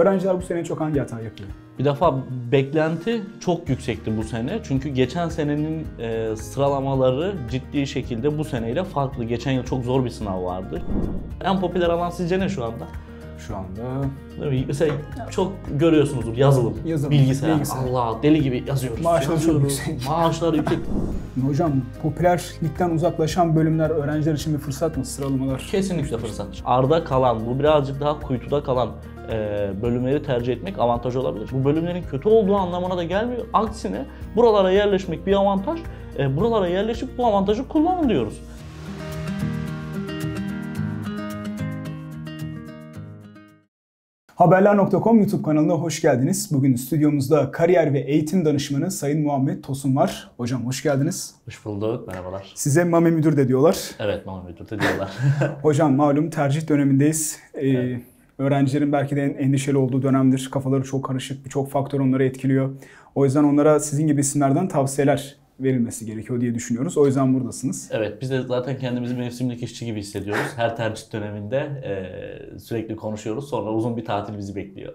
Öğrenciler bu sene çok hangi hata yapıyor? Bir defa beklenti çok yüksekti bu sene. Çünkü geçen senenin sıralamaları ciddi şekilde bu seneyle farklı. Geçen yıl çok zor bir sınav vardı. En popüler alan sizce ne şu anda? Şu anda... Mesela çok görüyorsunuzdur yazılım, bilgisayar. Allah deli gibi yazıyoruz. Maaşlar yüksek. Hocam popülerlikten uzaklaşan bölümler öğrenciler için bir fırsat mı sıralamalar? Kesinlikle fırsat. Arda kalan, bu birazcık daha kuytuda kalan bölümleri tercih etmek avantaj olabilir. Bu bölümlerin kötü olduğu anlamına da gelmiyor. Aksine buralara yerleşmek bir avantaj. Buralara yerleşip bu avantajı kullanın diyoruz. Haberler.com YouTube kanalına hoş geldiniz. Bugün stüdyomuzda kariyer ve eğitim danışmanı Sayın Muhammet Tosun var. Hocam hoş geldiniz. Hoş bulduk, merhabalar. Size Mame Müdür de diyorlar. Evet, Mame Müdür de diyorlar. Hocam malum tercih dönemindeyiz. Evet. Öğrencilerin belki de endişeli olduğu dönemdir. Kafaları çok karışık, birçok faktör onları etkiliyor. O yüzden onlara sizin gibi isimlerden tavsiyeler verilmesi gerekiyor diye düşünüyoruz. O yüzden buradasınız. Evet, biz de zaten kendimizi mevsimlik işçi gibi hissediyoruz. Her tercih döneminde sürekli konuşuyoruz. Sonra uzun bir tatil bizi bekliyor.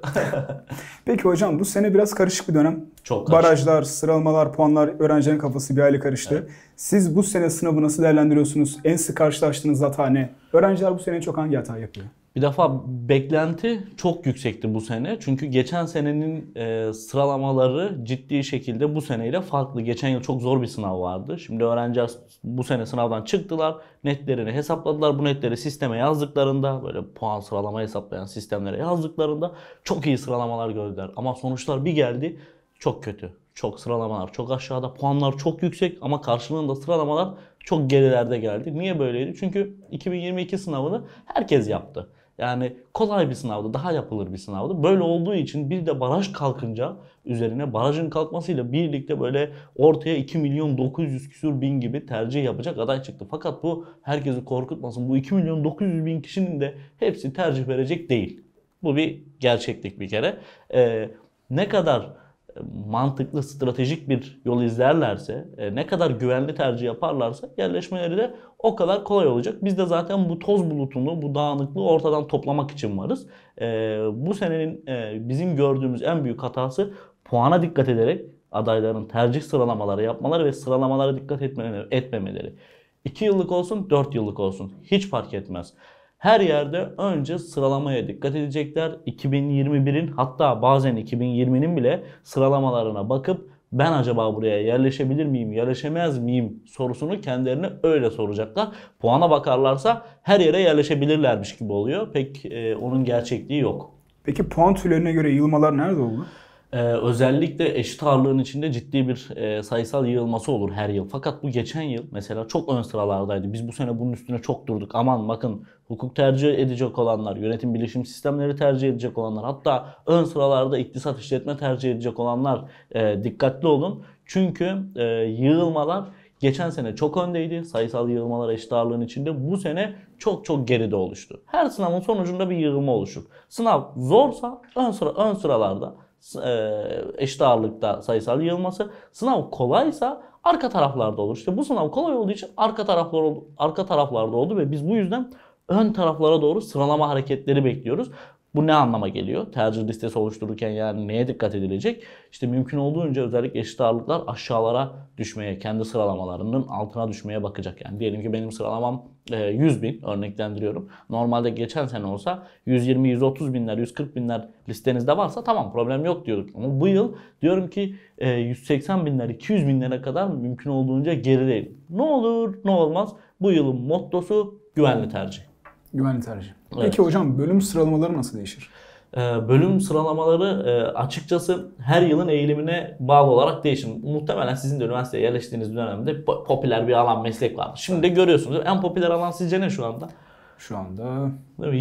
Peki hocam bu sene biraz karışık bir dönem. Çok karışık. Barajlar, sıralamalar, puanlar, öğrencilerin kafası bir hali karıştı. Evet. Siz bu sene sınavı nasıl değerlendiriyorsunuz? En sık karşılaştığınız hata ne? Öğrenciler bu sene çok hangi hata yapıyor? Bir defa beklenti çok yüksekti bu sene. Çünkü geçen senenin sıralamaları ciddi şekilde bu seneyle farklı. Geçen yıl çok zor bir sınav vardı. Şimdi öğrenciler bu sene sınavdan çıktılar. Netlerini hesapladılar. Bu netleri sisteme yazdıklarında, böyle puan sıralama hesaplayan sistemlere yazdıklarında çok iyi sıralamalar gördüler. Ama sonuçlar bir geldi, çok kötü. Çok sıralamalar çok aşağıda, puanlar çok yüksek ama karşılığında sıralamalar çok gerilerde geldi. Niye böyleydi? Çünkü 2022 sınavını herkes yaptı. Yani kolay bir sınavdı, daha yapılır bir sınavdı. Böyle olduğu için bir de baraj kalkınca, üzerine barajın kalkmasıyla birlikte böyle ortaya 2.900.000 gibi tercih yapacak aday çıktı. Fakat bu herkesi korkutmasın. Bu 2.900.000 kişinin de hepsi tercih verecek değil. Bu bir gerçeklik bir kere. Ne kadar mantıklı, stratejik bir yol izlerlerse, ne kadar güvenli tercih yaparlarsa yerleşmeleri de o kadar kolay olacak. Biz de zaten bu toz bulutunu, bu dağınıklığı ortadan toplamak için varız. Bu senenin bizim gördüğümüz en büyük hatası puana dikkat ederek adayların tercih sıralamaları yapmaları ve sıralamalara dikkat etmemeleri. 2 yıllık olsun, 4 yıllık olsun hiç fark etmez. Her yerde önce sıralamaya dikkat edecekler. 2021'in hatta bazen 2020'nin bile sıralamalarına bakıp ben acaba buraya yerleşebilir miyim, yerleşemez miyim sorusunu kendilerine öyle soracaklar. Puana bakarlarsa her yere yerleşebilirlermiş gibi oluyor. Pek onun gerçekliği yok. Peki puan türlerine göre yığılmalar nerede oldu? Özellikle eşit ağırlığın içinde ciddi bir sayısal yığılması olur her yıl. Fakat bu geçen yıl mesela çok ön sıralardaydı. Biz bu sene bunun üstüne çok durduk. Aman bakın hukuk tercih edecek olanlar, yönetim bilişim sistemleri tercih edecek olanlar, hatta ön sıralarda iktisat işletme tercih edecek olanlar dikkatli olun. Çünkü yığılmalar geçen sene çok öndeydi. Sayısal yığılmalar eşit ağırlığın içinde. Bu sene çok çok geride oluştu. Her sınavın sonucunda bir yığılma oluşur. Sınav zorsa ön sıralarda. Eşit ağırlıkta sayısal yığılması. Sınav kolaysa arka taraflarda olur. İşte bu sınav kolay olduğu için arka taraflarda oldu ve biz bu yüzden ön taraflara doğru sıralama hareketleri bekliyoruz. Bu ne anlama geliyor? Tercih listesi oluştururken yani neye dikkat edilecek? İşte mümkün olduğunca özellikle eşit ağırlıklar aşağılara düşmeye, kendi sıralamalarının altına düşmeye bakacak. Yani diyelim ki benim sıralamam 100.000 örneklendiriyorum. Normalde geçen sene olsa 120-130 binler, 140 binler listenizde varsa tamam problem yok diyorduk. Ama bu yıl diyorum ki 180 binler, 200 binlere kadar mümkün olduğunca gerideyim. Ne olur ne olmaz bu yılın mottosu güvenli tercih. Güvenli tercih. Peki evet. Hocam bölüm sıralamaları nasıl değişir? Bölüm sıralamaları açıkçası her yılın eğilimine bağlı olarak değişir. Muhtemelen sizin de üniversiteye yerleştiğiniz dönemde popüler bir alan meslek vardı. Şimdi de görüyorsunuz. En popüler alan sizce ne şu anda? Şu anda...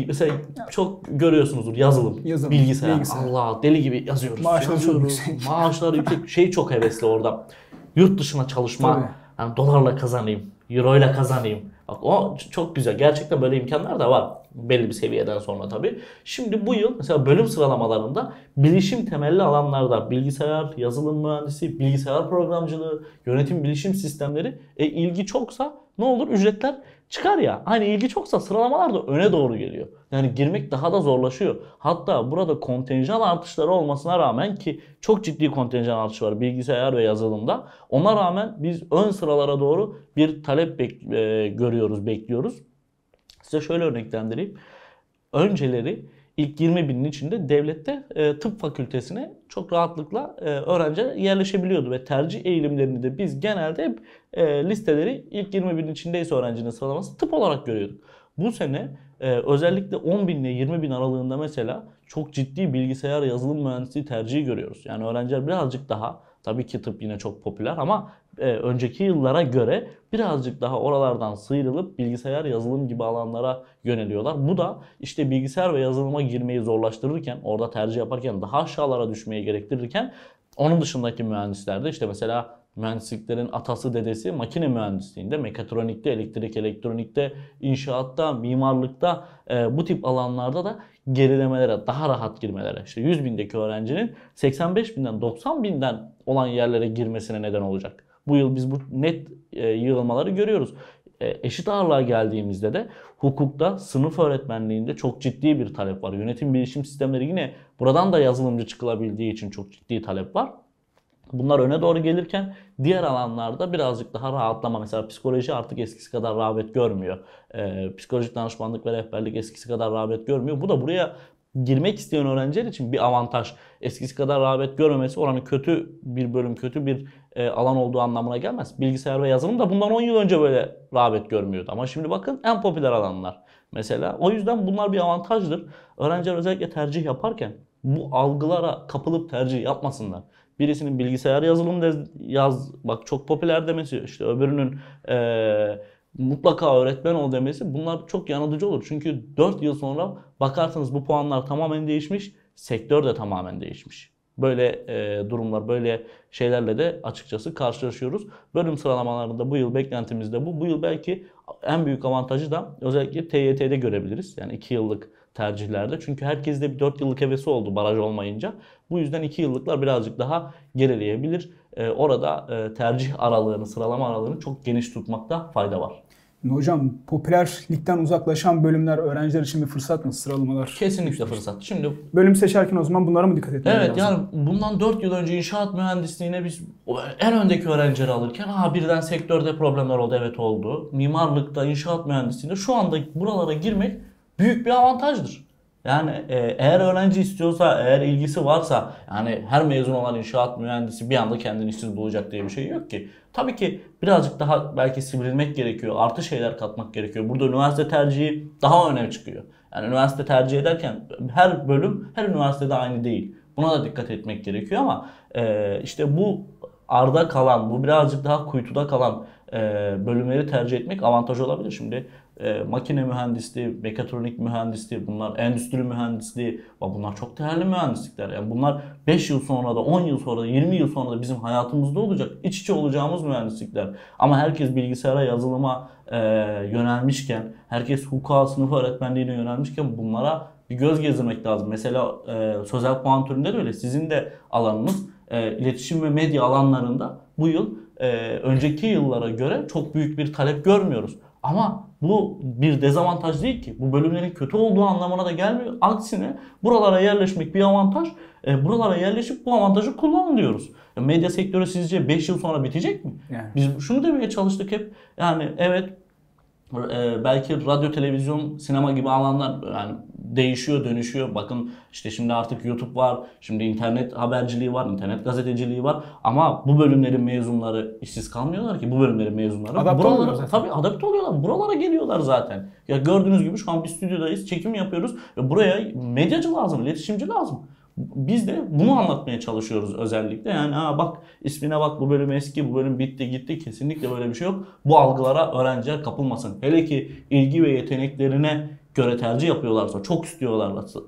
Mesela çok görüyorsunuzdur yazılım, bilgisayar. Allah deli gibi yazıyoruz. Maaşlar yüksek. Şey çok hevesli orada. Yurt dışına çalışma. Yani dolarla kazanayım, euroyla kazanayım. Bak o çok güzel. Gerçekten böyle imkanlar da var. Belli bir seviyeden sonra tabii. Şimdi bu yıl mesela bölüm sıralamalarında bilişim temelli alanlarda bilgisayar, yazılım mühendisi, bilgisayar programcılığı, yönetim bilişim sistemleri ilgi çoksa ne olur? Ücretler çıkar ya. Hani ilgi çoksa sıralamalar da öne doğru geliyor. Yani girmek daha da zorlaşıyor. Hatta burada kontenjan artışları olmasına rağmen, ki çok ciddi kontenjan artışı var bilgisayar ve yazılımda, ona rağmen biz ön sıralara doğru bir talep bekliyoruz. Size şöyle örneklendireyim. Önceleri ilk 20.000'in içinde devlette tıp fakültesine çok rahatlıkla öğrenciler yerleşebiliyordu. Ve tercih eğilimlerini de biz genelde hep listeleri ilk 20.000'in içindeyse öğrencinin sıralaması tıp olarak görüyorduk. Bu sene özellikle 10.000 ile 20.000 aralığında mesela çok ciddi bilgisayar yazılım mühendisliği tercihi görüyoruz. Yani öğrenciler birazcık daha, tabii ki tıp yine çok popüler ama önceki yıllara göre birazcık daha oralardan sıyrılıp bilgisayar, yazılım gibi alanlara yöneliyorlar. Bu da işte bilgisayar ve yazılıma girmeyi zorlaştırırken, orada tercih yaparken daha aşağılara düşmeye gerektirirken, onun dışındaki mühendislerde işte mesela mühendisliklerin atası dedesi makine mühendisliğinde, mekatronikte, elektrik, elektronikte, inşaatta, mimarlıkta bu tip alanlarda da gerilemelere, daha rahat girmelere, işte 100.000'deki öğrencinin 85.000'den 90.000'den olan yerlere girmesine neden olacak. Bu yıl biz bu net yığılmaları görüyoruz. Eşit ağırlığa geldiğimizde de hukukta, sınıf öğretmenliğinde çok ciddi bir talep var. Yönetim bilişim sistemleri, yine buradan da yazılımcı çıkılabildiği için çok ciddi talep var. Bunlar öne doğru gelirken diğer alanlarda birazcık daha rahatlama. Mesela psikoloji artık eskisi kadar rağbet görmüyor. Psikolojik danışmanlık ve rehberlik eskisi kadar rağbet görmüyor. Bu da buraya girmek isteyen öğrenciler için bir avantaj. Eskisi kadar rağbet görmemesi oranın kötü bir bölüm, kötü bir alan olduğu anlamına gelmez. Bilgisayar ve yazılım da bundan 10 yıl önce böyle rağbet görmüyordu. Ama şimdi bakın en popüler alanlar. Mesela o yüzden bunlar bir avantajdır. Öğrenciler özellikle tercih yaparken bu algılara kapılıp tercih yapmasınlar. Birisinin bilgisayar yazılım bak çok popüler demesi, işte öbürünün mutlaka öğretmen ol demesi, bunlar çok yanıltıcı olur. Çünkü 4 yıl sonra bakarsanız bu puanlar tamamen değişmiş, sektör de tamamen değişmiş. Böyle durumlar, böyle şeylerle de açıkçası karşılaşıyoruz. Bölüm sıralamalarında bu yıl beklentimiz de bu. Bu yıl belki en büyük avantajı da özellikle TYT'de görebiliriz. Yani 2 yıllık tercihlerde. Çünkü herkes de bir 4 yıllık hevesi oldu baraj olmayınca. Bu yüzden 2 yıllıklar birazcık daha gerileyebilir. Orada tercih aralığını, sıralama aralığını çok geniş tutmakta fayda var. Hocam, popülerlikten uzaklaşan bölümler öğrenciler için bir fırsat mı sıralamalar? Kesinlikle fırsat. Şimdi bölüm seçerken o zaman bunlara mı dikkat etmemiz lazım? Evet, yani bundan 4 yıl önce inşaat mühendisliğine biz en öndeki öğrencileri alırken birden sektörde problemler oldu, evet oldu. Mimarlıkta, inşaat mühendisliğinde şu anda buralara girmek büyük bir avantajdır. Yani eğer öğrenci istiyorsa, eğer ilgisi varsa, yani her mezun olan inşaat mühendisi bir anda kendini işsiz bulacak diye bir şey yok ki. Tabii ki birazcık daha belki sivrilmek gerekiyor, artı şeyler katmak gerekiyor. Burada üniversite tercihi daha öne çıkıyor. Yani üniversite tercih ederken her bölüm, her üniversitede aynı değil. Buna da dikkat etmek gerekiyor ama işte bu arda kalan, bu birazcık daha kuytuda kalan bölümleri tercih etmek avantaj olabilir. Şimdi makine mühendisliği, mekatronik mühendisliği, bunlar endüstri mühendisliği, bunlar çok değerli mühendislikler. Yani bunlar 5 yıl sonra da, 10 yıl sonra da, 20 yıl sonra da bizim hayatımızda olacak, iç içe olacağımız mühendislikler. Ama herkes bilgisayara, yazılıma yönelmişken, herkes hukuka, sınıf öğretmenliğine yönelmişken bunlara bir göz gezdirmek lazım. Mesela sözel puan türünde de öyle. Sizin de alanınız iletişim ve medya alanlarında bu yıl önceki yıllara göre çok büyük bir talep görmüyoruz. Ama bu bir dezavantaj değil ki. Bu bölümlerin kötü olduğu anlamına da gelmiyor. Aksine buralara yerleşmek bir avantaj. Buralara yerleşip bu avantajı kullanın diyoruz. Medya sektörü sizce 5 yıl sonra bitecek mi? Yani. Biz şunu demeye çalıştık hep. Yani evet, belki radyo, televizyon, sinema gibi alanlar yani değişiyor, dönüşüyor. Bakın işte şimdi artık YouTube var, şimdi internet haberciliği var, internet gazeteciliği var. Ama bu bölümlerin mezunları işsiz kalmıyorlar ki. Bu bölümlerin mezunları adapte oluyorlar. Buralara geliyorlar zaten. Ya gördüğünüz gibi şu an bir stüdyodayız, çekim yapıyoruz. Buraya medyacı lazım, iletişimci lazım. Biz de bunu anlatmaya çalışıyoruz özellikle. Yani bak ismine bak, bu bölüm eski, bu bölüm bitti gitti. Kesinlikle böyle bir şey yok. Bu algılara öğrenciler kapılmasın. Hele ki ilgi ve yeteneklerine göre tercih yapıyorlarsa, çok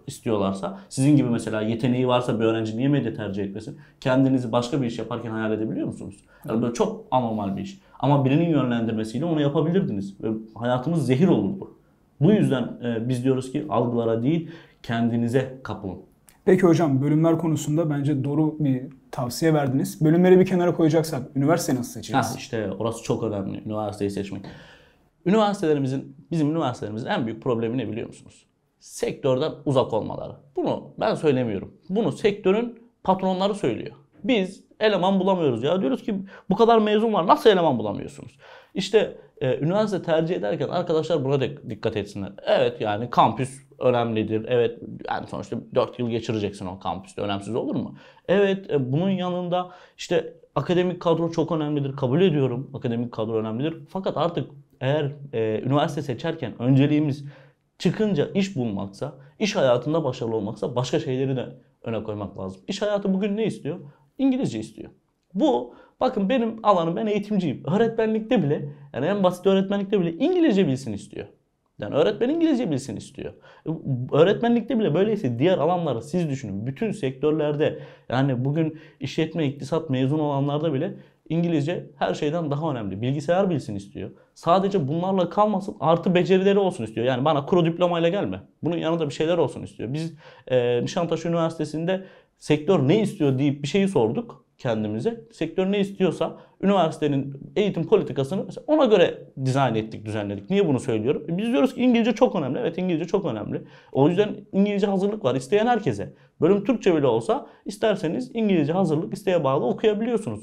istiyorlarsa, sizin gibi mesela yeteneği varsa bir öğrenci niye medya tercih etmesin? Kendinizi başka bir iş yaparken hayal edebiliyor musunuz? Yani böyle çok anormal bir iş. Ama birinin yönlendirmesiyle onu yapabilirdiniz. Ve hayatımız zehir olurdu. Bu yüzden biz diyoruz ki algılara değil, kendinize kapılın. Peki hocam, bölümler konusunda bence doğru bir tavsiye verdiniz. Bölümleri bir kenara koyacaksak üniversiteyi nasıl seçeceğiz? İşte orası çok önemli, üniversiteyi seçmek. Bizim üniversitelerimizin en büyük problemi ne biliyor musunuz? Sektörden uzak olmaları. Bunu ben söylemiyorum. Bunu sektörün patronları söylüyor. Biz eleman bulamıyoruz ya. Diyoruz ki bu kadar mezun var, nasıl eleman bulamıyorsunuz? İşte üniversite tercih ederken arkadaşlar buna da dikkat etsinler. Evet, yani kampüs önemlidir. Evet, yani sonuçta 4 yıl geçireceksin o kampüste. Önemsiz olur mu? Evet, bunun yanında işte akademik kadro çok önemlidir. Kabul ediyorum. Akademik kadro önemlidir. Fakat artık eğer üniversite seçerken önceliğimiz çıkınca iş bulmaksa, iş hayatında başarılı olmaksa başka şeyleri de öne koymak lazım. İş hayatı bugün ne istiyor? İngilizce istiyor. Bu, bakın benim alanım, ben eğitimciyim. Öğretmenlikte bile, yani en basit öğretmenlikte bile İngilizce bilsin istiyor. Yani öğretmen İngilizce bilsin istiyor. Öğretmenlikte bile böyleyse diğer alanları siz düşünün. Bütün sektörlerde, yani bugün işletme, iktisat mezun olanlarda bile İngilizce her şeyden daha önemli. Bilgisayar bilsin istiyor. Sadece bunlarla kalmasın, artı becerileri olsun istiyor. Yani bana kuru diplomayla gelme. Bunun yanında bir şeyler olsun istiyor. Biz Nişantaşı Üniversitesi'nde sektör ne istiyor deyip bir şeyi sorduk kendimize. Sektör ne istiyorsa üniversitenin eğitim politikasını ona göre dizayn ettik, düzenledik. Niye bunu söylüyorum? Biz diyoruz ki İngilizce çok önemli. Evet, İngilizce çok önemli. O yüzden İngilizce hazırlık var isteyen herkese. Bölüm Türkçe bile olsa isterseniz İngilizce hazırlık isteğe bağlı okuyabiliyorsunuz.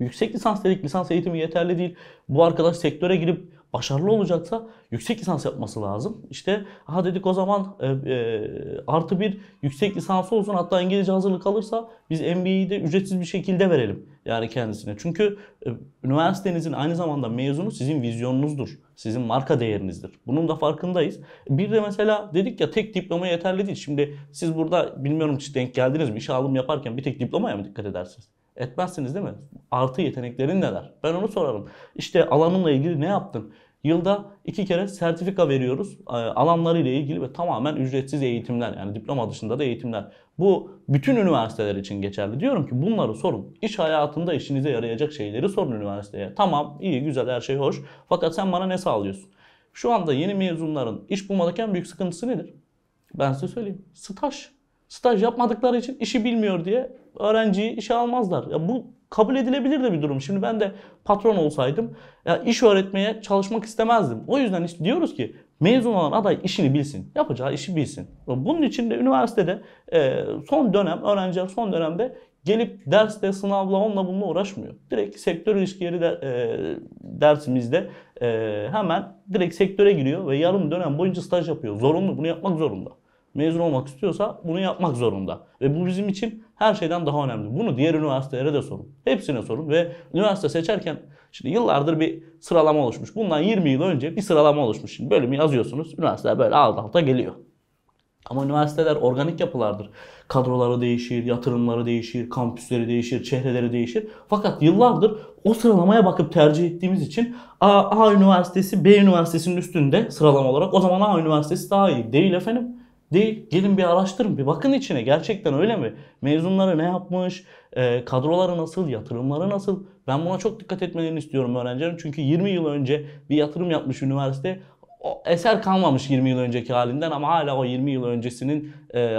Yüksek lisans dedik, lisans eğitimi yeterli değil. Bu arkadaş sektöre girip başarılı olacaksa yüksek lisans yapması lazım. İşte aha dedik, o zaman artı bir yüksek lisansı olsun, hatta İngilizce hazırlık alırsa biz MBA'yi de ücretsiz bir şekilde verelim yani kendisine. Çünkü üniversitenizin aynı zamanda mezunu sizin vizyonunuzdur. Sizin marka değerinizdir. Bunun da farkındayız. Bir de mesela dedik ya, tek diploma yeterli değil. Şimdi siz burada bilmiyorum hiç denk geldiniz mi? İşe alım yaparken bir tek diplomaya mı dikkat edersiniz? Etmezsiniz değil mi? Artı yeteneklerin neler? Ben onu sorarım. İşte alanınla ilgili ne yaptın? Yılda 2 kere sertifika veriyoruz. Alanlarıyla ilgili ve tamamen ücretsiz eğitimler. Yani diploma dışında da eğitimler. Bu bütün üniversiteler için geçerli. Diyorum ki bunları sorun. İş hayatında işinize yarayacak şeyleri sorun üniversiteye. Tamam, iyi, güzel, her şey hoş. Fakat sen bana ne sağlıyorsun? Şu anda yeni mezunların iş bulmadaki en büyük sıkıntısı nedir? Ben size söyleyeyim. Staj. Staj yapmadıkları için işi bilmiyor diye öğrenciyi işe almazlar. Ya bu kabul edilebilir de bir durum. Şimdi ben de patron olsaydım ya iş öğretmeye çalışmak istemezdim. O yüzden işte diyoruz ki mezun olan aday işini bilsin. Yapacağı işi bilsin. Bunun için de üniversitede öğrenciler son dönemde gelip derste, sınavla, onunla bununla uğraşmıyor. Direkt sektör ilişkileri dersimizde hemen direkt sektöre giriyor ve yarım dönem boyunca staj yapıyor. Zorunlu, bunu yapmak zorunda. Mezun olmak istiyorsa bunu yapmak zorunda. Ve bu bizim için her şeyden daha önemli. Bunu diğer üniversitelere de sorun. Hepsine sorun ve üniversite seçerken şimdi yıllardır bir sıralama oluşmuş. Bundan 20 yıl önce bir sıralama oluşmuş. Şimdi bölümü yazıyorsunuz. Üniversiteler böyle alt alta geliyor. Ama üniversiteler organik yapılardır. Kadroları değişir, yatırımları değişir, kampüsleri değişir, çehreleri değişir. Fakat yıllardır o sıralamaya bakıp tercih ettiğimiz için A üniversitesi B üniversitesinin üstünde sıralama olarak, o zaman A üniversitesi daha iyi. Değil efendim. Değil. Gelin bir araştırın. Bir bakın içine. Gerçekten öyle mi? Mezunları ne yapmış? Kadroları nasıl? Yatırımları nasıl? Ben buna çok dikkat etmelerini istiyorum öğrencilerin. Çünkü 20 yıl önce bir yatırım yapmış üniversite. O eser kalmamış 20 yıl önceki halinden ama hala o 20 yıl öncesinin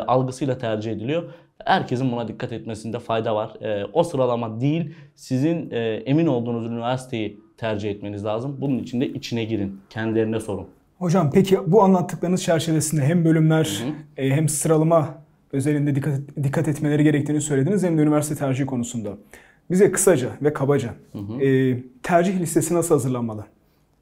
algısıyla tercih ediliyor. Herkesin buna dikkat etmesinde fayda var. O sıralama değil, sizin emin olduğunuz üniversiteyi tercih etmeniz lazım. Bunun için de içine girin. Kendilerine sorun. Hocam peki bu anlattıklarınız çerçevesinde hem bölümler hem sıralama özelinde dikkat etmeleri gerektiğini söylediniz, hem de üniversite tercihi konusunda. Bize kısaca ve kabaca tercih listesi nasıl hazırlanmalı?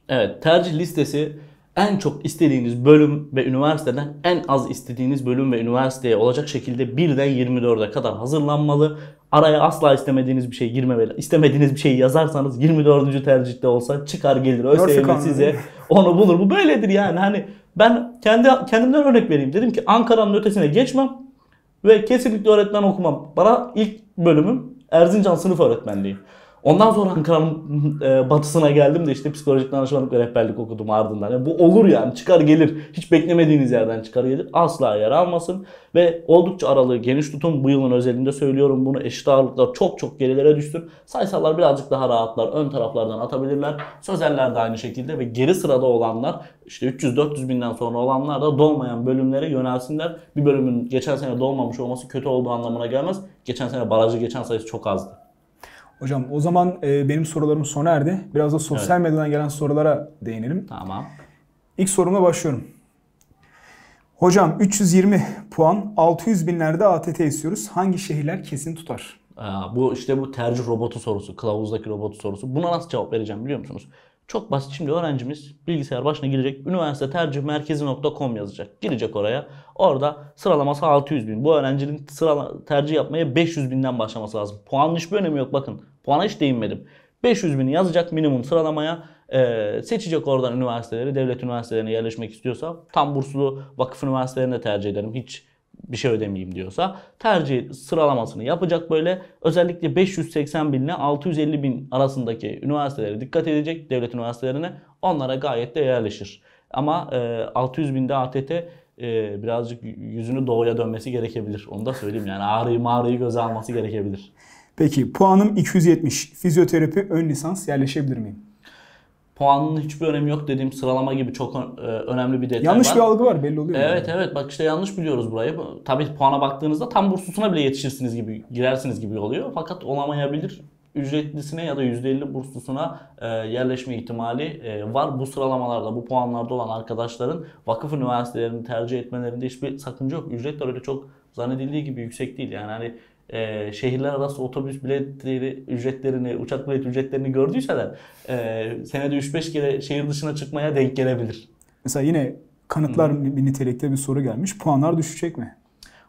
Evet, tercih listesi en çok istediğiniz bölüm ve üniversiteden en az istediğiniz bölüm ve üniversiteye olacak şekilde 1'den 24'e kadar hazırlanmalı. Araya asla istemediğiniz bir şey girmemeli. İstemediğiniz bir şeyi yazarsanız 24. tercihte olsa çıkar gelir ÖSYM size onu bulur. Bu böyledir yani. Hani ben kendimden örnek vereyim. Dedim ki Ankara'nın ötesine geçmem ve kesinlikle öğretmen okumam. Bana ilk bölümüm Erzincan sınıf öğretmenliği. Ondan sonra Ankara'nın batısına geldim de işte psikolojik danışmanlık ve rehberlik okudum ardından. Yani bu olur yani, çıkar gelir. Hiç beklemediğiniz yerden çıkar gelir. Asla yer almasın. Ve oldukça aralığı geniş tutun. Bu yılın özelinde söylüyorum bunu. Eşit ağırlıklar çok çok gerilere düştün. Sayısallar birazcık daha rahatlar. Ön taraflardan atabilirler. Sözeller de aynı şekilde ve geri sırada olanlar, işte 300-400 binden sonra olanlar da dolmayan bölümlere yönelsinler. Bir bölümün geçen sene dolmamış olması kötü olduğu anlamına gelmez. Geçen sene barajı geçen sayısı çok azdı. Hocam o zaman benim sorularım sona erdi. Biraz da sosyal medyadan gelen sorulara değinelim. Tamam. İlk sorumla başlıyorum. Hocam 320 puan 600 binlerde ATT istiyoruz. Hangi şehirler kesin tutar? Bu işte bu tercih robotu sorusu, kılavuzdaki robotu sorusu. Buna nasıl cevap vereceğim biliyor musunuz? Çok basit. Şimdi öğrencimiz bilgisayar başına girecek. Üniversite tercih-merkezi.com yazacak. Girecek oraya. Orada sıralaması 600 bin. Bu öğrencinin tercih yapmaya 500 binden başlaması lazım. Puanın hiçbir önemi yok. Bakın puana hiç değinmedim. 500 bini yazacak minimum sıralamaya. Seçecek oradan üniversiteleri. Devlet üniversitelerine yerleşmek istiyorsa tam burslu vakıf üniversitelerini de tercih ederim. Hiç bir şey ödemeyeyim diyorsa tercih sıralamasını yapacak böyle. Özellikle 580 bin ile 650 bin arasındaki üniversitelere dikkat edecek, devlet üniversitelerine. Onlara gayet de yerleşir. Ama 600 binde ATT birazcık yüzünü doğuya dönmesi gerekebilir. Onu da söyleyeyim yani ağrıyı göze alması gerekebilir. Peki puanım 270. Fizyoterapi ön lisans yerleşebilir miyim? Puanın hiçbir önemi yok dediğim sıralama gibi çok önemli bir detay yanlış var. Yanlış bir algı var belli oluyor. Evet yani. Evet bak işte yanlış biliyoruz burayı. Tabii puana baktığınızda tam burslusuna bile yetişirsiniz gibi girersiniz gibi oluyor. Fakat olamayabilir. Ücretlisine ya da %50 burslusuna yerleşme ihtimali var. Bu sıralamalarda, bu puanlarda olan arkadaşların vakıf üniversitelerini tercih etmelerinde hiçbir sakınca yok. Ücretler öyle çok zannedildiği gibi yüksek değil. Yani hani şehirler arası otobüs biletleri ücretlerini, uçak bilet ücretlerini gördüyseler senede 3-5 kere şehir dışına çıkmaya denk gelebilir. Mesela yine kanıtlar nitelikte bir soru gelmiş. Puanlar düşecek mi?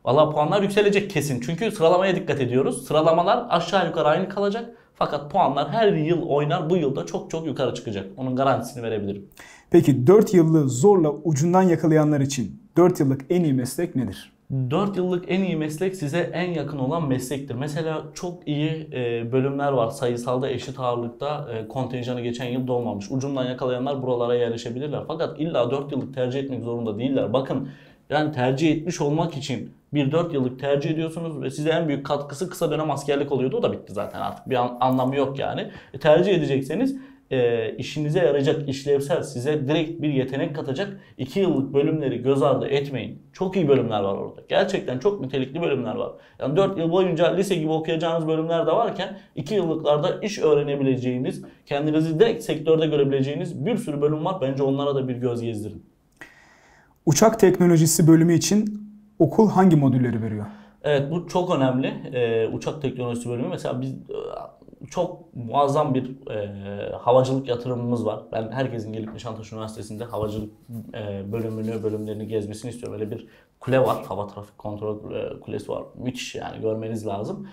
Valla puanlar yükselecek kesin. Çünkü sıralamaya dikkat ediyoruz. Sıralamalar aşağı yukarı aynı kalacak. Fakat puanlar her yıl oynar. Bu yılda çok çok yukarı çıkacak. Onun garantisini verebilirim. Peki 4 yıllığı zorla ucundan yakalayanlar için 4 yıllık en iyi meslek nedir? 4 yıllık en iyi meslek size en yakın olan meslektir. Mesela çok iyi bölümler var. Sayısalda eşit ağırlıkta kontenjanı geçen yıl dolmamış. Ucundan yakalayanlar buralara yerleşebilirler. Fakat illa 4 yıllık tercih etmek zorunda değiller. Bakın yani tercih etmiş olmak için bir 4 yıllık tercih ediyorsunuz ve size en büyük katkısı kısa dönem askerlik oluyordu. O da bitti zaten artık. Bir anlamı yok yani. Tercih edecekseniz işinize yarayacak, işlevsel, size direkt bir yetenek katacak 2 yıllık bölümleri göz ardı etmeyin. Çok iyi bölümler var orada. Gerçekten çok nitelikli bölümler var. Yani 4 yıl boyunca lise gibi okuyacağınız bölümler de varken 2 yıllıklarda iş öğrenebileceğiniz, kendinizi direkt sektörde görebileceğiniz bir sürü bölüm var. Bence onlara da bir göz gezdirin. Uçak teknolojisi bölümü için okul hangi modülleri veriyor? Evet bu çok önemli. Uçak teknolojisi bölümü mesela biz... Çok muazzam bir havacılık yatırımımız var. Ben herkesin gelip Nişantaşı Üniversitesi'nde havacılık bölümlerini gezmesini istiyorum. Öyle bir kule var. Hava trafik kontrol kulesi var. Müthiş yani görmeniz lazım.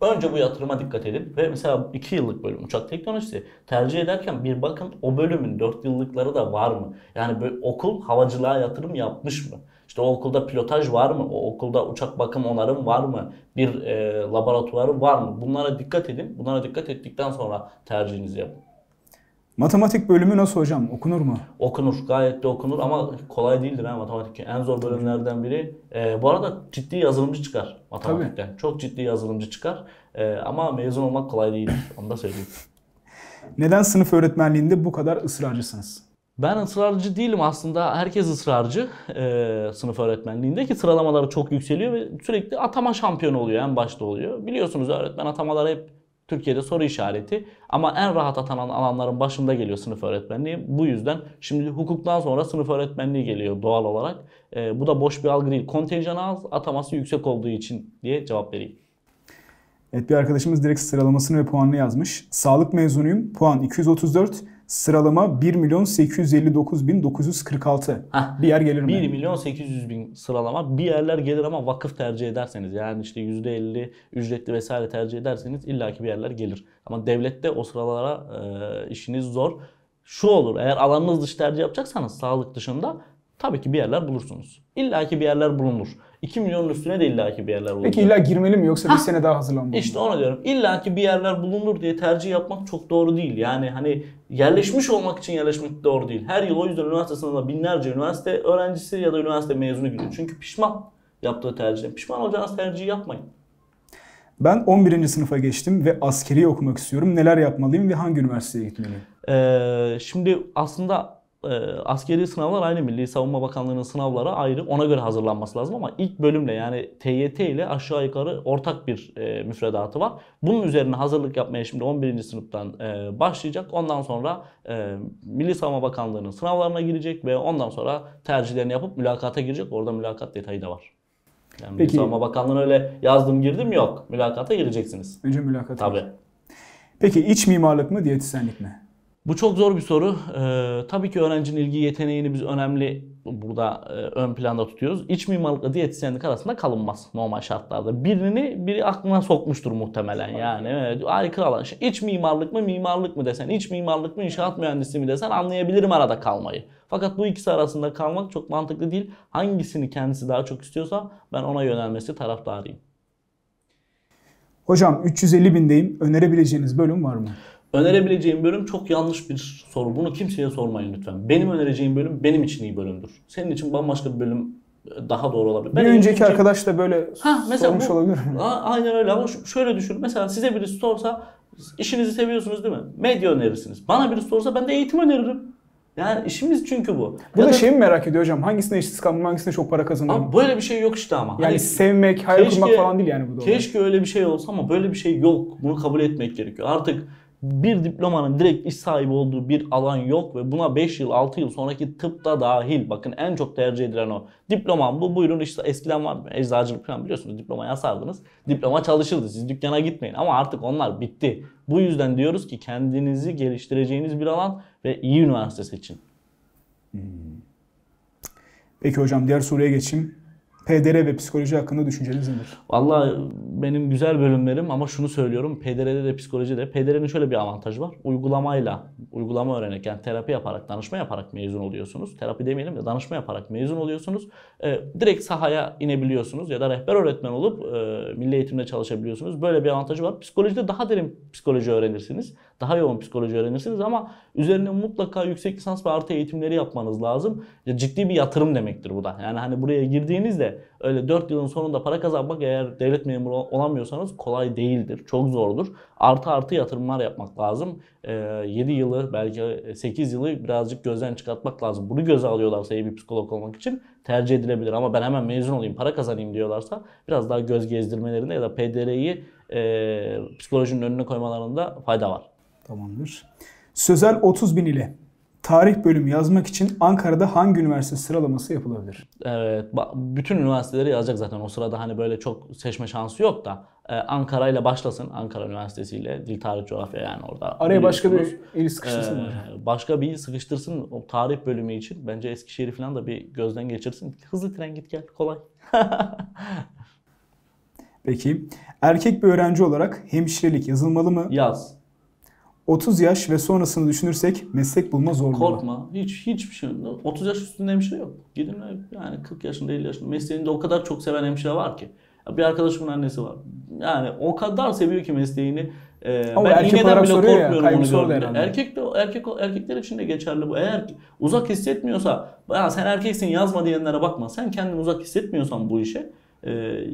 Önce bu yatırıma dikkat edin. Ve mesela 2 yıllık bölüm uçak teknolojisi tercih ederken bir bakın o bölümün 4 yıllıkları da var mı? Yani böyle okul havacılığa yatırım yapmış mı? İşte o okulda pilotaj var mı? O okulda uçak bakım onarım var mı? Bir laboratuvarı var mı? Bunlara dikkat edin. Bunlara dikkat ettikten sonra tercihinizi yapın. Matematik bölümü nasıl hocam? Okunur mu? Okunur. Gayet de okunur ama kolay değildir ha matematik. En zor bölümlerden biri. Bu arada ciddi yazılımcı çıkar matematikten. Tabii. Çok ciddi yazılımcı çıkar. Ama mezun olmak kolay değildir. Onu da söyleyeyim. Neden sınıf öğretmenliğinde bu kadar ısrarcısınız? Ben ısrarcı değilim aslında. Herkes ısrarcı sınıf öğretmenliğindeki sıralamaları çok yükseliyor ve sürekli atama şampiyonu oluyor, en başta oluyor. Biliyorsunuz öğretmen atamaları hep Türkiye'de soru işareti ama en rahat atanan alanların başında geliyor sınıf öğretmenliği. Bu yüzden şimdi hukuktan sonra sınıf öğretmenliği geliyor doğal olarak. Bu da boş bir algı değil. Kontenjanı az, ataması yüksek olduğu için diye cevap vereyim. Evet bir arkadaşımız direkt sıralamasını ve puanını yazmış. Sağlık mezunuyum. Puan 234. Sıralama 1.859.946. Bir yer gelir mi? 1.800.000 sıralama. Bir yerler gelir ama vakıf tercih ederseniz yani işte %50 ücretli vesaire tercih ederseniz illaki bir yerler gelir. Ama devlette o sıralara işiniz zor. Şu olur eğer alanınız dışı tercih yapacaksanız sağlık dışında tabii ki bir yerler bulursunuz. İllaki bir yerler bulunur. 2 milyonun üstüne de illaki bir yerler bulunur. Peki illa girmeli mi yoksa bir sene daha hazırlanmalı mı? İşte ona diyorum. İllaki bir yerler bulunur diye tercih yapmak çok doğru değil. Yani hani yerleşmiş olmak için yerleşmek doğru değil. Her yıl o yüzden üniversite sınavına binlerce üniversite öğrencisi ya da üniversite mezunu gidiyor. Çünkü pişman yaptığı tercih. Pişman olacağınız tercihi yapmayın. Ben 11. sınıfa geçtim ve askeri okumak istiyorum. Neler yapmalıyım ve hangi üniversiteye gitmeliyim? Şimdi aslında askeri sınavlar aynı, Milli Savunma Bakanlığı'nın sınavları ayrı, ona göre hazırlanması lazım ama ilk bölümle yani TYT ile aşağı yukarı ortak bir müfredatı var. Bunun üzerine hazırlık yapmaya şimdi 11. sınıftan başlayacak. Ondan sonra Milli Savunma Bakanlığı'nın sınavlarına girecek ve ondan sonra tercihlerini yapıp mülakata girecek. Orada mülakat detayı da var. Yani Milli Savunma Bakanlığı'na öyle yazdım girdim yok. Mülakata gireceksiniz. Önce mülakata. Tabii. Peki iç mimarlık mı diyetisyenlik mi? Bu çok zor bir soru. Tabii ki öğrencinin ilgi yeteneğini biz önemli burada ön planda tutuyoruz. İç mimarlıkla diyetisyenlik arasında kalınmaz normal şartlarda. Biri aklına sokmuştur muhtemelen yani. Evet, harika alan. İç mimarlık mı mimarlık mı desen, iç mimarlık mı inşaat mühendisi mi desen anlayabilirim arada kalmayı. Fakat bu ikisi arasında kalmak çok mantıklı değil. Hangisini kendisi daha çok istiyorsa ben ona yönelmesi taraftarıyım. Hocam 350.000'deyim. Önerebileceğiniz bölüm var mı? Önerebileceğim bölüm çok yanlış bir soru. Bunu kimseye sormayın lütfen. Benim önereceğim bölüm benim için iyi bölümdür. Senin için bambaşka bir bölüm daha doğru olabilir. Ben bir önceki arkadaş da böyle sormuş olabilir. Aynen öyle ama şöyle düşün. Mesela size birisi sorsa işinizi seviyorsunuz değil mi? Medya önerirsiniz. Bana birisi sorsa ben de eğitim öneririm. Yani işimiz çünkü bu. Bu da şeyi merak ediyor hocam. Hangisine işsiz kalmam, hangisine çok para kazanırım? Abi böyle bir şey yok işte ama. Yani hani sevmek, hayal kurmak falan değil yani bu da. Keşke öyle bir şey olsa ama böyle bir şey yok. Bunu kabul etmek gerekiyor. Artık bir diplomanın direkt iş sahibi olduğu bir alan yok ve buna 5 yıl 6 yıl sonraki tıpta dahil. Bakın en çok tercih edilen o. Diplomam bu, buyurun işte eskiden var mı? Eczacılık falan biliyorsunuz diplomaya sardınız. Diploma çalışıldı, siz dükkana gitmeyin ama artık onlar bitti. Bu yüzden diyoruz ki kendinizi geliştireceğiniz bir alan ve iyi üniversite seçin. Peki hocam diğer soruya geçeyim. PDR ve psikoloji hakkında düşünceniz nedir? Vallahi benim güzel bölümlerim ama şunu söylüyorum. PDR'de de psikolojide. PDR'nin şöyle bir avantajı var. Uygulama öğrenerek yani terapi yaparak, danışma yaparak mezun oluyorsunuz. Terapi demeyelim de danışma yaparak mezun oluyorsunuz. Direkt sahaya inebiliyorsunuz ya da rehber öğretmen olup milli eğitimde çalışabiliyorsunuz. Böyle bir avantajı var. Psikolojide daha derin psikoloji öğrenirsiniz. Daha yoğun psikoloji öğrenirsiniz ama üzerine mutlaka yüksek lisans ve artı eğitimleri yapmanız lazım. Ciddi bir yatırım demektir bu da. Yani hani buraya girdiğinizde öyle 4 yılın sonunda para kazanmak eğer devlet memuru olamıyorsanız kolay değildir. Çok zordur. Artı yatırımlar yapmak lazım. 7 yılı belki 8 yılı birazcık gözden çıkartmak lazım. Bunu göze alıyorlarsa iyi bir psikolog olmak için tercih edilebilir. Ama ben hemen mezun olayım para kazanayım diyorlarsa biraz daha göz gezdirmelerinde ya da PDR'yi psikolojinin önüne koymalarında fayda var. Tamamdır. Sözel 30.000 ile tarih bölümü yazmak için Ankara'da hangi üniversite sıralaması yapılabilir? Evet, bütün üniversiteleri yazacak zaten. O sırada hani böyle çok seçme şansı yok da Ankara ile başlasın. Ankara Üniversitesi ile dil, tarih, coğrafya yani orada. Araya başka bir il sıkıştırsın mı? Başka bir il sıkıştırsın o tarih bölümü için. Bence Eskişehir'i falan da bir gözden geçirsin. Hızlı tren git gel kolay. Peki erkek bir öğrenci olarak hemşirelik yazılmalı mı? Yaz. 30 yaş ve sonrasını düşünürsek meslek bulma zorluğu. Korkma. Hiçbir şey yok. 30 yaş üstünde hemşire yok. Gidin yani 40 yaşında 50 yaşında mesleğinde o kadar çok seven hemşire var ki. Bir arkadaşımın annesi var. Yani o kadar seviyor ki mesleğini. Ben iğneden bile korkmuyorum ya, onu gördüğümde. Erkekler için de geçerli bu. Eğer uzak hissetmiyorsa sen erkeksin yazma diyenlere bakma. Sen kendini uzak hissetmiyorsan bu işe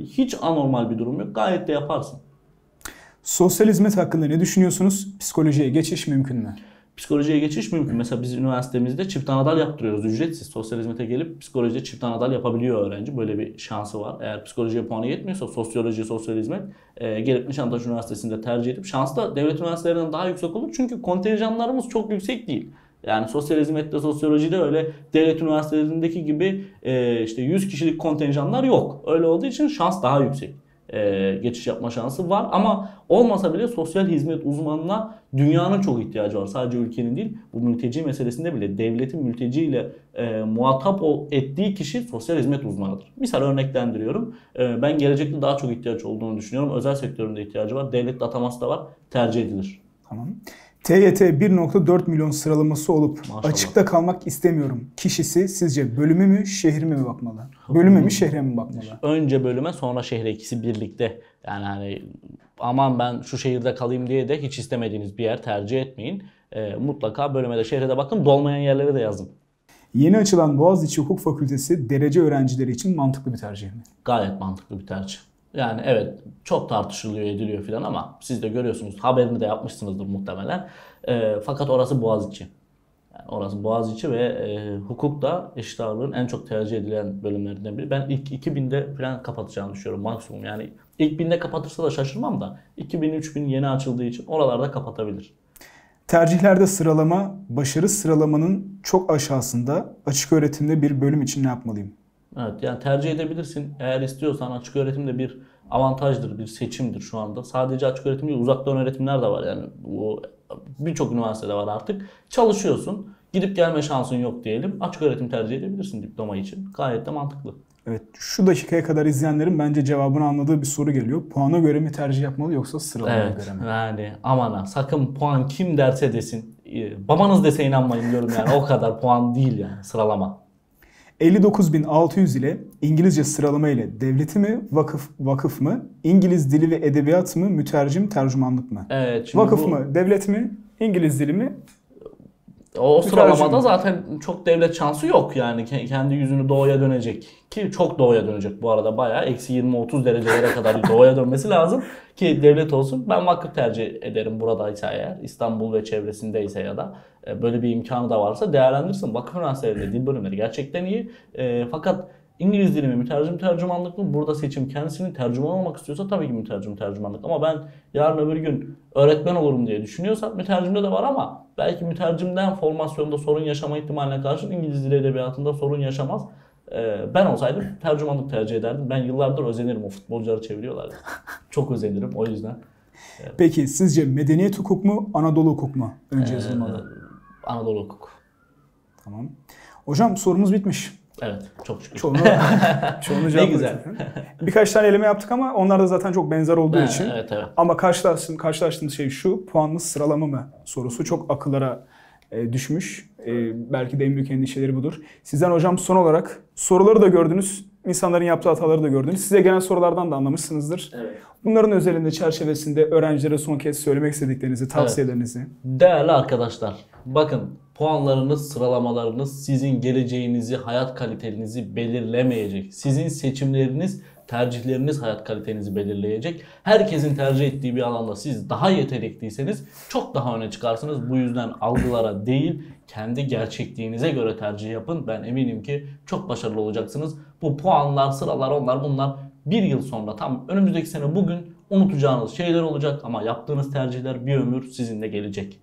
hiç anormal bir durum yok. Gayet de yaparsın. Sosyal hizmet hakkında ne düşünüyorsunuz? Psikolojiye geçiş mümkün mü? Psikolojiye geçiş mümkün. Mesela biz üniversitemizde çift anadal yaptırıyoruz ücretsiz. Sosyal hizmete gelip psikolojiye çift anadal yapabiliyor öğrenci. Böyle bir şansı var. Eğer psikolojiye puanı yetmiyorsa sosyoloji, sosyal hizmet gelip Nişantaşı Üniversitesi'nde tercih edip şans da devlet üniversitelerinden daha yüksek olur. Çünkü kontenjanlarımız çok yüksek değil. Yani sosyal hizmette, sosyolojide öyle devlet üniversitelerindeki gibi işte 100 kişilik kontenjanlar yok. Öyle olduğu için şans daha yüksek. Geçiş yapma şansı var ama olmasa bile sosyal hizmet uzmanına dünyanın çok ihtiyacı var. Sadece ülkenin değil, bu mülteci meselesinde bile devletin mülteciyle muhatap ettiği kişi sosyal hizmet uzmanıdır. Misal örneklendiriyorum. Ben gelecekte daha çok ihtiyaç olduğunu düşünüyorum. Özel sektöründe ihtiyacı var. Devlet ataması da var. Tercih edilir. Tamam. TYT 1.4 milyon sıralaması olup maşallah, açıkta kalmak istemiyorum kişisi sizce bölümü mü şehrime mi bakmalı? Bölüme mi şehre mi bakmalı? Önce bölüme sonra şehre, ikisi birlikte. Yani hani aman ben şu şehirde kalayım diye de hiç istemediğiniz bir yer tercih etmeyin. Mutlaka bölüme de şehre de bakın, dolmayan yerlere de yazın. Yeni açılan Boğaziçi Hukuk Fakültesi derece öğrencileri için mantıklı bir tercih mi? Gayet mantıklı bir tercih. Yani evet çok tartışılıyor ediliyor filan ama siz de görüyorsunuz haberini de yapmışsınızdır muhtemelen. Fakat orası Boğaziçi. Yani orası Boğaziçi ve hukuk da eşit ağırlığın en çok tercih edilen bölümlerinden biri. Ben ilk 2000'de falan kapatacağını düşünüyorum maksimum. Yani ilk 1000'de kapatırsa da şaşırmam da 2000-3000 yeni açıldığı için oralarda kapatabilir. Tercihlerde sıralama, başarı sıralamanın çok aşağısında açık öğretimde bir bölüm için ne yapmalıyım? Evet, yani tercih edebilirsin. Eğer istiyorsan açık öğretimde bir avantajdır, bir seçimdir şu anda. Sadece açık öğretim değil, uzaktan öğretimler de var. Yani bu birçok üniversitede var artık. Çalışıyorsun, gidip gelme şansın yok diyelim. Açık öğretim tercih edebilirsin diploma için. Gayet de mantıklı. Evet, şu dakikaya kadar izleyenlerin bence cevabını anladığı bir soru geliyor. Puana göre mi tercih yapmalı yoksa sıralamaya göre mi? Yani aman ha, sakın puan kim derse desin, babanız dese inanmayın diyorum yani. O kadar puan değil yani sıralama. 59.600 ile İngilizce sıralama ile devleti mi, vakıf mı, İngiliz dili ve edebiyat mı, mütercim tercümanlık mı? Evet, vakıf mı, devlet mi, İngiliz dili mi? O sıralamada zaten çok devlet şansı yok yani, kendi yüzünü doğuya dönecek ki çok doğuya dönecek bu arada, bayağı eksi 20-30 derecelere kadar doğuya dönmesi lazım ki devlet olsun. Ben vakıf tercih ederim buradaysa eğer, İstanbul ve çevresindeyse ya da böyle bir imkanı da varsa değerlendirsin. Vakıf üniversitelerinde dil bölümleri gerçekten iyi fakat İngiliz dili mi, mütercim tercümanlık mı? Burada seçim. Kendisini tercüman olmak istiyorsa tabii ki mütercim tercümanlık. Ama ben yarın öbür gün öğretmen olurum diye düşünüyorsa mütercimde de var ama belki mütercimden formasyonda sorun yaşama ihtimaline karşın İngiliz dili edebiyatında sorun yaşamaz. Ben olsaydım tercümanlık tercih ederdim. Ben yıllardır özenirim. O futbolcuları çeviriyorlardı. Çok özenirim o yüzden. Peki sizce medeniyet hukuk mu, Anadolu hukuk mu? Önce yazılmalı. Anadolu hukuk. Tamam. Hocam sorumuz bitmiş. Evet, çok şükür. Çoğunu ne güzel. Birkaç tane eleme yaptık ama onlar da zaten çok benzer olduğu için. Evet, evet. Ama karşılaştığımız şey şu, puanlı sıralama mı sorusu çok akıllara düşmüş. Belki de en büyük endişeleri budur. Sizden hocam son olarak, soruları da gördünüz, insanların yaptığı hataları da gördünüz. Size gelen sorulardan da anlamışsınızdır. Evet. Bunların özelinde, çerçevesinde öğrencilere son kez söylemek istediklerinizi, tavsiyelerinizi. Evet. Değerli arkadaşlar, bakın. Puanlarınız, sıralamalarınız sizin geleceğinizi, hayat kalitenizi belirlemeyecek. Sizin seçimleriniz, tercihleriniz hayat kalitenizi belirleyecek. Herkesin tercih ettiği bir alanda siz daha yetenekliyseniz çok daha öne çıkarsınız. Bu yüzden algılara değil, kendi gerçekliğinize göre tercih yapın. Ben eminim ki çok başarılı olacaksınız. Bu puanlar, sıralar, onlar bunlar bir yıl sonra, tam önümüzdeki sene bugün unutacağınız şeyler olacak ama yaptığınız tercihler bir ömür sizinle gelecek.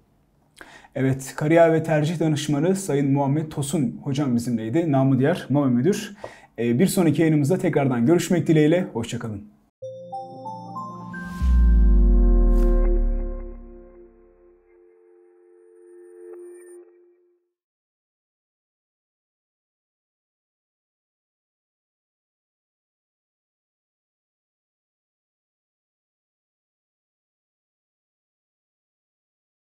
Evet, kariyer ve tercih danışmanı Sayın Muhammet Tosun hocam bizimleydi. Namı diğer MAME Müdür. Bir sonraki yayınımızda tekrardan görüşmek dileğiyle. Hoşçakalın.